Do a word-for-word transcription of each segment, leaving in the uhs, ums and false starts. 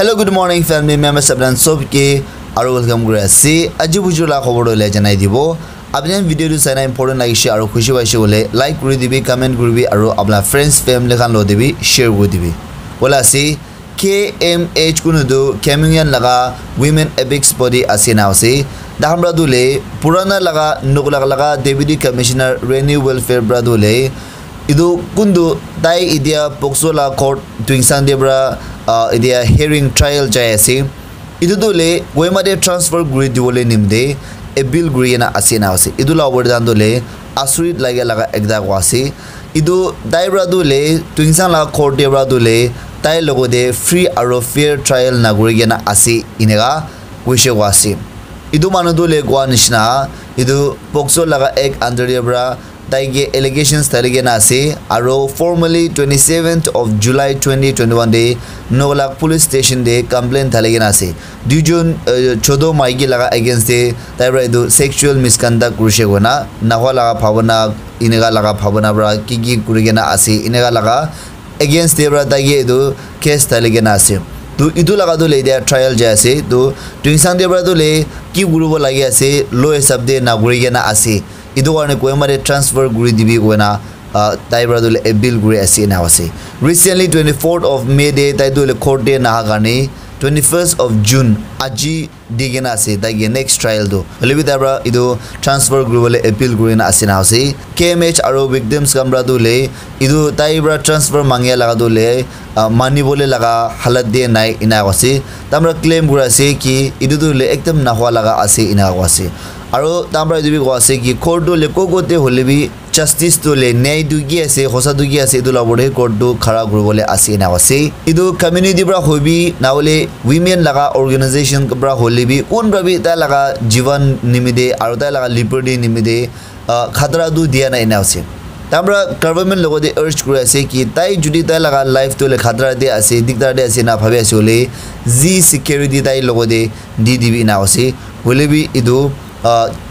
Hello, good morning, family members. Abran sobke aro welcome korasi. Aji bujula khobor hole janai dibo. Apni video to sana important lagi she aro khushi paise hole like kore dibi, comment korbi aro apna friends family khan lo dibi share kore dibi. Bola si K M H kunudu Cameroonian laga women epic body asina ase. Dhamra dule purana laga nukla laga deputy commissioner renew welfare bradule. Idu kundu tai idia Poksola court twingsang debra idia hearing trial jayasi. Idu dole Wemade transfer grid dole nimde a bill griana asina ase. Idu la overdan dole asurit laga laga ekda wasi. Idu daibra dole twingsang la court debra dole tai logo de free aro fair trial naguriana asi inega wishe wasi. Idu manudule guanishna idu Pokso laga ek andrebra. Taige allegations tarigena se aro formally twenty-seventh of July twenty twenty-one day Nolak police station de complaint thaligena se dujun chodo maigi laga against the taibra do sexual misconduct rushegona nahwa laga bhavana inega laga bhavana bra kiki kurigena ase inega laga against the bra taige do case thaligena se do idu laga do le dia trial jase do twinsang debra do le ki gurubo lagi ase low sabde nagurigena ase Idu one Kwemare transfer guri dibi wena Taibradul a bill guri asinawasi. Recently twenty-fourth of May day Taidul court day Nahagani, twenty-first of June Aji Digenasi, Taigi next trial do. Olivitabra Idu transfer guru a bill guri asinawasi. K M H Aro victims Kambradule Idu Taibra transfer Mangia Lagadule Manibole Laga Halade Nai inawasi. Tamra claim Gurasi ki Idudule Ektam Nahwalaga Asi inawasi. Aro Tambra Dibi was a court do Lecogo de Holibi, justice to Le Nay du Giese, Hosa du Giese do Labore, court do Karagrovole Asinawase, Ido Community Bra Hobi, Naule, Women Laga Organization Bra Holibi, Unbrabi Talaga, Jivan Nimide, Artala Liberty Nimide, Khadra du Diana Inawase. Tambra government logo de urge Kuraseki, Tai Judita Laga life to Le Khadra de Ase, Dicta de Asina Pavasole, Z Security Tai logo de D D B Nawase, Holibi Ido.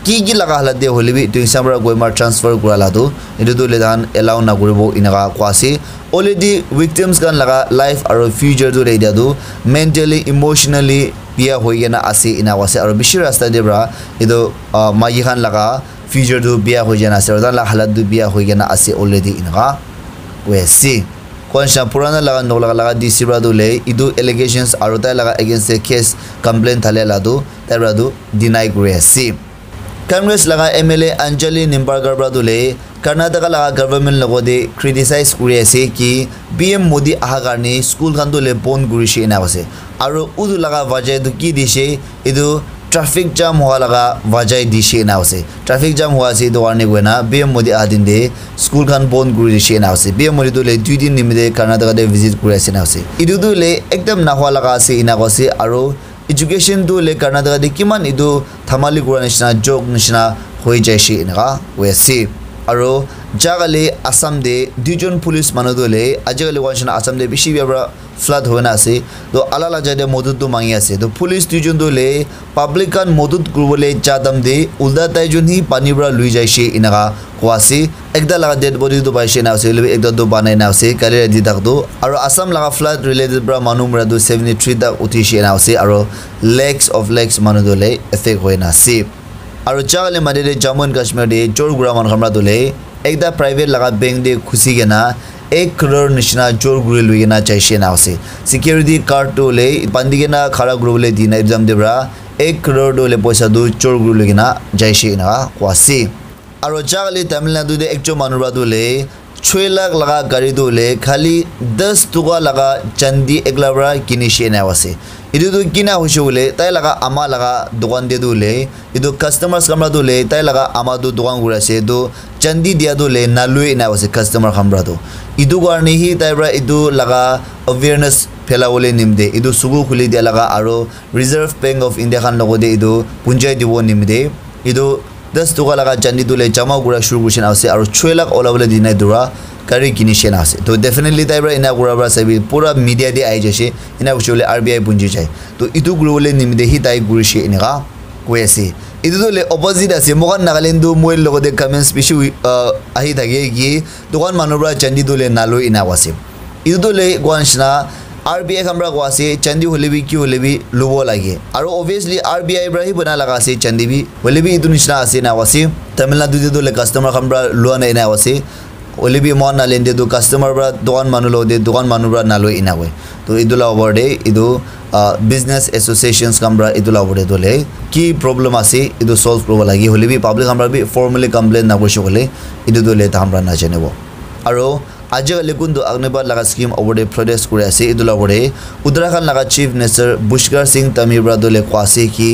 Kiki Lagahala de Holibi to Samra Guemar transfer Guralado, Iduduledan, allow Nagurbo in Aga Kwasi. Already victims can laga life or future to Redado, mentally, emotionally, Pia Hoyana Asi in Awase or Bishira Stadebra, Ido Mayihan Laga, future to Bia Hoyana Serda Lahala to Bia Hoyana Asi already in Aga. We see. Consha Purana Laga Nolaga di Siradule, Idu allegations are Laga against the case complaint Halelado. Tabradu deny Gresi. Congress Laga M L A Anjali Nimbargar Bradule, Karnataka Laga government Lagode criticize Gresi ki P M Modi Ahagarni school Kandule Pon Gurishi in Avase. Aro Udulaga Vajay Duki Dishe, Idu traffic jam Hualaga Vajay Dishe in Avase. Traffic jam Huasi Duaniguena, P M Modi Adinde, school Kan Pon Gurishi in Avase. P M Modi Dule Dudi Nimide Karnataka de visit Gresi in Avase. Idudule Ekdam Nahualagasi in Avase Aro. Education do le Karnataka de Kiman Idu Tamali Guranishna Jog Nishna Hoijashi Inra we see Aro Jagale Assam de Dijon Police Manodole Ajagale Wanshana Assam de Bishibra Flood Honase do Alala Jade Modudu Mangyase the police Dijon Dole Publican Modud Gruvole Jadam de Ulda Tajunhi Panibra Luijashi Inra Kwasi Ekda Laga dead body to Bashi now say Ekda do Bana now say Karira Didakdo Aro Assam Laga flood related bra manumra do seventy three da Utishi now say Aro legs of legs Manodole effect Hoenase Aro Jagale Madere Jammu and Kashmir de Jorgraman Hamradole Ekda private Laga Bang de Kusigana एक करोड़ निश्चिना जोर गुरे लोगे ना चाहिए ना उसे security card तो ले पंडिगे ना खारा गुरे ले दीना इब्जाम देवरा एक करोड़ तो ले पैसा दो जोर गुरे लोगे ना चाहिए ना क्वासी आरोचाग ले तमिलनाडु दे एक जो मानुरा तो ले छः लाख लगा गाड़ी तो ले खाली दस तुगा लगा चंदी एक लवरा किनिशे ना उसे इधर तो किना होशे बोले ताई लगा आमा लगा दुकान दे दो ले इधर कस्टमर्स कमरा दो ले ताई लगा आमा दो दुकान गुड़ा से दो चंदी दिया दो ले नालुए ना वैसे कस्टमर कमरा दो इधर गार नहीं ताई ब्रा इधर लगा अवेयरनेस फैला बोले निम्दे इधर सुगु खुली दिया लगा आरो रिजर्व बैंक ऑफ इंडिया खान लोगों दे इधर पुंजाई दिवो निम्दे इधर दस दुका लगा चंदी दो ले जमा गुड़ा शुरू कुछ ना वैसे आरो छः लाख ओला बोले दिन दुरा Kari Kinishan has it. To definitely Tibra in Agurabra Sabi, Pura Media de Ajashi, in Avshule R B I Punjai. To Itu Grule Nimde Hitai Gurishi in Ra, Kwesi. Idule opposite as Mohan Nagalendu Muelo de Kamen Spishi Ahitagegi, the one Manobra Chandidule Nalu in Awasim. Idule Guanshna RBI हमरा गवासी चंदी होले भी क्यों होले भी लुबो लागे और ऑब्वियसली आरबीआई ब्राही बना लगासी चंदी भी होले भी इतु निचना आसी ना वासी तमिलनाडु दे दो ले कस्टमर हमरा लुआ नहीं ना वासी होले भी मोन ना लेंदे दो कस्टमर ब्रा दुकान मानु लो दे दुकान मानु ब्रा ना लो इना वे तो इदुला ओवर डे इदु बिजनेस एसोसिएशंस कमरा इदुला ओवर डे दोले की प्रॉब्लम आसी इदु सॉल्व करवा लागी होले भी पब्लिक हमरा भी फॉर्मली कंप्लेन ना कोशो होले इदु दोले त हमरा ना जनेबो आरो आजकल लेकिन दो अग्निबाद लगा स्कीम अवधे प्रोटेस्ट कर रहे हैं इधर अवधे उत्तराखंड लगा चीफ मिनिस्टर पुष्कर सिंह तमीर ब्रादो ले क्वासे की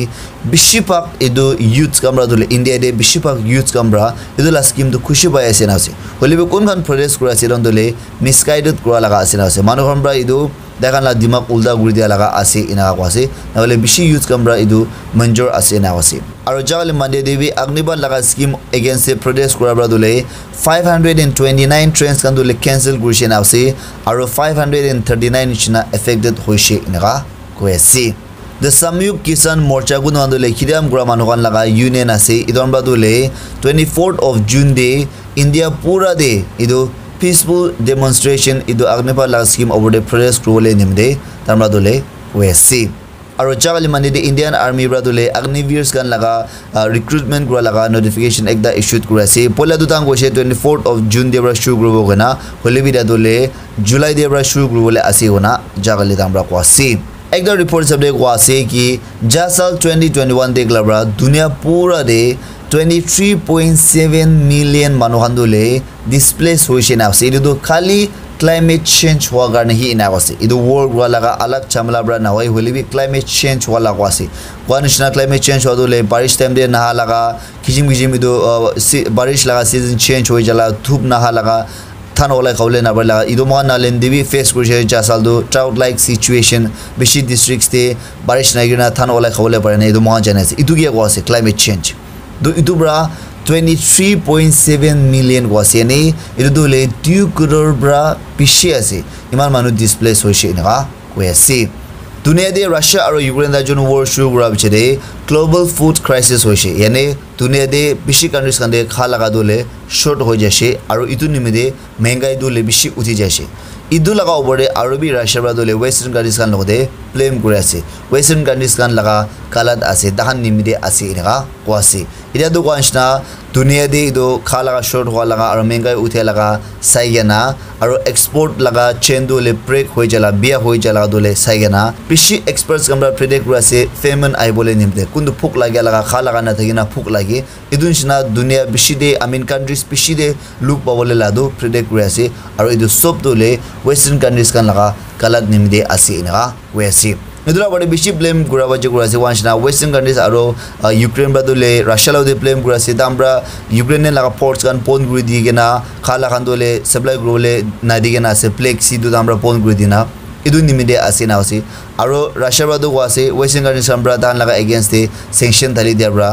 बिश्चिपाक इधर यूथ्स कमरा दो ले इंडिया डे बिश्चिपाक यूथ्स कमरा इधर लगा स्कीम तो खुशी बाय ऐसे ना से होले भी कौन कौन प्रोटेस्ट कर रहे हैं इधर ले मिसगाइडेड करा लगा ऐसे ना से मानो कमरा इधर देखना दिमाग उल्टा गुड़ दिया लगा आसे इना आवासे न वाले बिशी यूज़ कमरा इधर मंजूर आसे ना आवासे और जाले मंडे देवी अग्निबाद लगा स्कीम अगेंस्ट से प्रोटेस्ट करा ब्रा दुले five hundred twenty-nine ट्रेन्स का दुले कैंसिल गुड़शे ना आवासे और five hundred thirty-nine इचना एफेक्टेड होइशे इनका कोयसी द संयुक्त किसान मोर्चा गुण वाले खिदाम गुरामानुकान लगा यूनियन आसे इधर ब्रा दुले twenty-fourth of June दे इंडिया पूरा दे इधर peaceful demonstration idu agnipal lag scheme over the protest rule in nimde tamra dole wesi aro chagali mani the indian army bra dole agniveers kan laga recruitment kura laga notification ekda issued kura se pola dutang goshe twenty-fourth of June debra shuru gro gona holi bida dole july debra shuru gro le asi ona jagali tamra kwasi एक दो report सबने कहा से कि जा साल twenty twenty-one देख लब्रा दुनिया पूरा दे twenty-three point seven मिलियन मानवहंदुले डिस्प्लेस हुए शेन आवश्य इधर तो खाली क्लाइमेट चेंज हुआ करने ही ना आवश्य इधर वर्ल्ड वाला का अलग चमला ब्रा ना हुए हुए भी क्लाइमेट चेंज हुआ लगा आवश्य वानुष्णा क्लाइमेट चेंज हुआ तो ले बारिश टाइम दे नहा लगा किचम किचम इधर बारिश लगा सीजन चेंज हुए जला धूप नहा लगा थान वाला काउले ना बरला इधर मां नालें देवी फेस कर रहे जासाल दो ट्राउट लाइक सिचुएशन बिशी डिस्ट्रिक्ट्स ते बारिश नहीं करना थान वाला काउले पड़ने इधर मां जाने से इधर क्या हुआ से क्लाइमेट चेंज दो इधर बरा twenty-three point seven मिलियन हुआ से यानी इधर दो ले दो करोड़ बरा पिछे ऐसे इमान मानो डिस्प्लेस हो शे ना वैसे दुनिया दे रशिया और यूक्रेन दा जोन वॉर शुरू हुआ बिचड़े ग्लोबल फूड क्राइसिस होशे यानी दुनिया दे बिशी कंट्रीज कंदे खा लगा दोले शॉर्ट हो जाशे और इतु निमिदे महंगाई दोले बिशी उठी जाशे इदु लगा ओबडे अरबी रशिया बरा दोले वेस्टर्न कंट्रीज कान लोगदे ब्लेम करासे वेस्टर्न कंट्रीज कान लगा कालत आसे दहन निमिदे आसे इनका क्वासे इदा दो कांशना दुनिया दे दो खा लगा शॉर्ट हुआ लगा और महंगाई उठे लगा साइगना और एक्सपोर्ट लगा चेन दोले ब्रेक होय जला बिया होय जला दोले साइगना पिशी एक्सपर्ट्स कमरा प्रेडिक्ट करासे फेमन आई बोले निमिदे कुंद फुक लगे लगा खा लगा ना थगी ना फुक लगे इदुन शना दुनिया बिशी दे अमीन कंट्रीज पिशी दे लुक पावले लादो प्रेडिक्ट करासे और इदु सब दोले वेस्टर्न कंट्रीज कान लगा गलत निमिदे आसे इनका वैसे इधर बड़े बिशी ब्लेम करा बच्चे करा से वांचना वेस्टर्न कंट्रीज आरो यूक्रेन बादो ले रशिया लोग दे ब्लेम करा से दाम्ब्रा यूक्रेन ने लगा पोर्ट्स कान पोन गुरी दी के ना खाला खान दो ले सप्लाई ग्रो ले ना दी के ना से प्लेग सी दो दाम्ब्रा पोन गुरी दी ना इधर निमित्ते आसे ना आसे आरो रशिया बादो करा से वेस्टर्न कंट्रीज दाम्ब्रा दान लगा अगेंस्ट दे सेंक्शन थाली दाम्ब्रा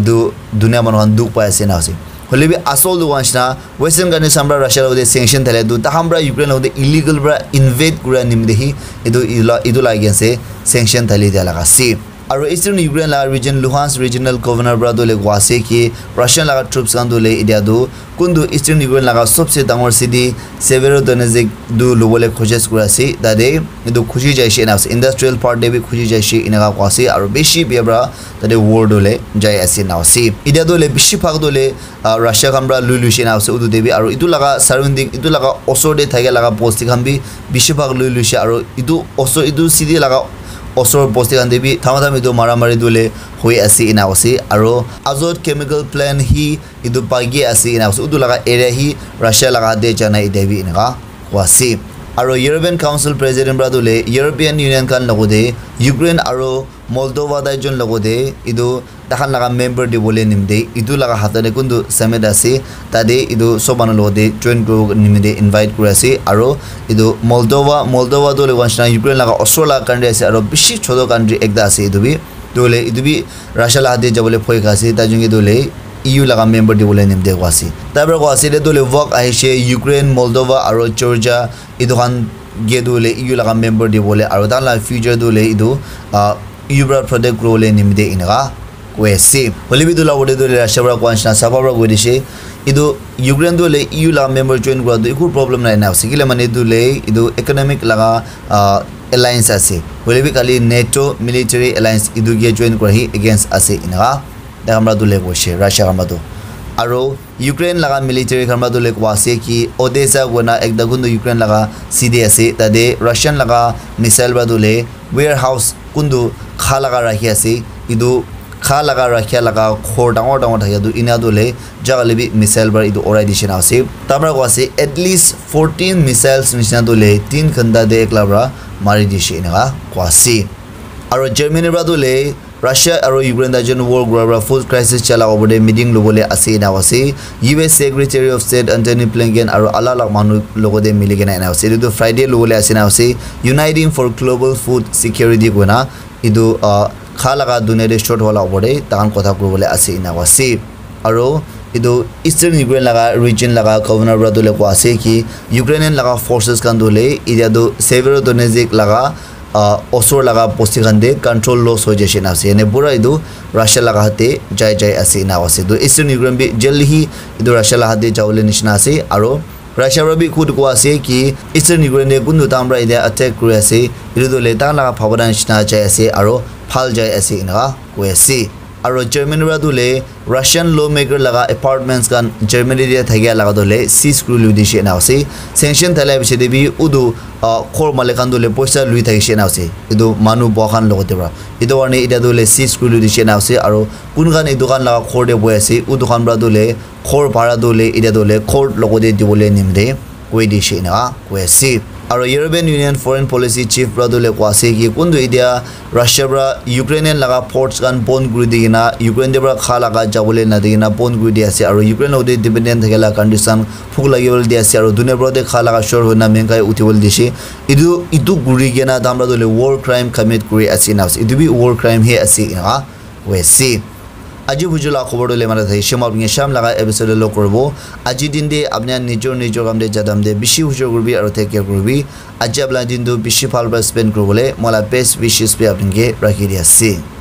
इधर दुनिया मनोहन दुख पाए से ना आसे होले भी असोल वांचना वेस्टर्न कंट्रीज हमरा रशिया लोदे सेंक्शन थले दु ता हमरा यूक्रेन लोदे इलीगल ब्रा इन्वेड कुरा निमदे ही इदु इदु लागिया से सेंक्शन थले दे लगा से और ईस्टर्न यूक्रेन ला रीजन लुहांस्क रीजनल गवर्नर ब्रा दोले ग्वासे कि रशियन लगा ट्रूप्स कान दोले इडिया दु कुंदु ईस्टर्न यूक्रेन लगा सबसे डांगर सिटी सेवेरोदोनेस्क दु लोबोले खोजेस कुरा से दादे इदु खुशी जायसे नास इंडस्ट्रियल पार्ट दे भी खुशी जायसे इनका क्वासे और बेशी बेब्रा दादे वॉर दोले जाय ऐसे नासी इडिया दोले बिशी फाग दोले रशिया कमरा लुलुशे नासे उदु देबी और इदु लगा सराउंडिंग इदु लगा ओसोडे थागे लगा पोस्टिक हम भी बिशी फाग लुलुशे और इदु ओसो इदु सिटी लगा असर पोस्टिक हम देबी थामा थामी दो मारामारी दोले हुए ऐसे इनावसी और आजोट केमिकल प्लान ही इधर बागी ऐसे इनावसी उधर लगा एरिया ही रशिया लगा दे जाना इधर भी इनका वासी और यूरोपियन काउंसिल प्रेसिडेंट ब्रा दोले यूरोपियन यूनियन का लोगों दे यूक्रेन और मोल्दोवा दाय जोन लोगों दे इधर तहान लगा मेंबर दे बोले निम्दे इधर लगा हाथ ने कुंद समय दासे तादे इधर सो बनो लोगों दे ट्रेन को निम्दे इनवाइट करा से और इधर मोल्दोवा मोल्दोवा दोले वंशना यूक्रेन लगा ऑस्ट्रेलिया कंट्री से और बिशी छोटो कंट्री एक दासे इधर भी दोले इधर भी रशिया लगा दे जब बोले फोई खासे ताजुंगे दोले ईयू लगा मेंबर दे बोले निम्दे वासी तब वासी दे दोले वक आहिशे यूक्रेन मोल्दोवा और जॉर्जिया इधर गे दोले ईयू लगा मेंबर दे बोले और तान लगा फ्यूचर दोले इधर यूब्रा प्रोजेक्ट रोले निम्दे इनका kwesi polibidula odidula shabra kwansna sababra wedishe idu Ukraine dole E U la member join kura du ikur problem na na sikile mane dole idu economic laga alliance ase polibi kali NATO military alliance idu ge join kura hi against ase inga da amra dole kweshe Russia amado aro Ukraine laga military khamra dole kwase ki Odessa gona ekda gundu Ukraine laga C D ase tade Russian laga missile badule warehouse kundu khalaga rakhi ase idu khalaga rakha laga khor dangor dangor thaidu inadule jagalibi missile bar idu orai dishin ase tamra kwase at least fourteen missiles nishna dole tin khanda de eklabra mari dishin ga kwase aro Germany bradule Russia aro Ukraine da jon war gura full crisis chala obode meeting lobole ase na ase U S Secretary of State Antony Blinken aro alalak manu logode miligena na ase idu Friday lobole ase na ase uniting for global food security guna idu khalaga dunere short hola obore tan kotha korole ase na ase aro idu Eastern Ukraine laga region laga governor bradule ko ase ki Ukrainian laga forces kan dole idu Severodonetsk laga osor laga posti gande control loss ho jeshe na se ne bura idu Russia laga hate jai jai ase na ase do Eastern Ukraine bi jaldi hi idu Russia laga hate jawle nishna ase aro Russia rabi khud ko ase ki Eastern Ukraine kundu tamra ida attack kore ase idu le ta laga phabodan nishna jai ase aro phal jai ase ina ko ase aro Germany ra dole Russian lawmaker laga apartments kan Germany dia thagya laga dole cease kru ludishe na ase sanction thala bishe debi udu khor malekan dole posta lui thagishe na ase idu manu bokan logotebra idu arne ida dole cease kru ludishe na ase aro kun gan idu kan laga khor de boy ase udu kan bra dole khor bara dole ida dole khor logode dibole nimde koi dishe na ko ase aro European Union Foreign Policy Chief bradule kwase ki kundu idea Russia bra Ukrainian laga ports kan bond gru digina Ukraine debra khala ga jabole na digina bond gru dia ase aro Ukraine ode dependent thakela condition phuk lagibol dia ase aro dunia bra de khala ga shor hona mengai utibol dishi idu idu guri gena damra dole war crime commit kuri ase na idu bi war crime he ase ha we see আজি বুঝলা খবর হলে মানে থাকি সেমাল নিয়ে শাম লাগা episode লো করব আজি দিন দে আপনি নিজ নিজ কামদে জাদাম দে বেশি হুজুর করবি আর থেকে করবি আজি আপলা দিন দে বেশি ফালবা স্পেন্ড করবলে মোলা বেস্ট উইশেস পে আপনাকে রাখি দিয়াছি।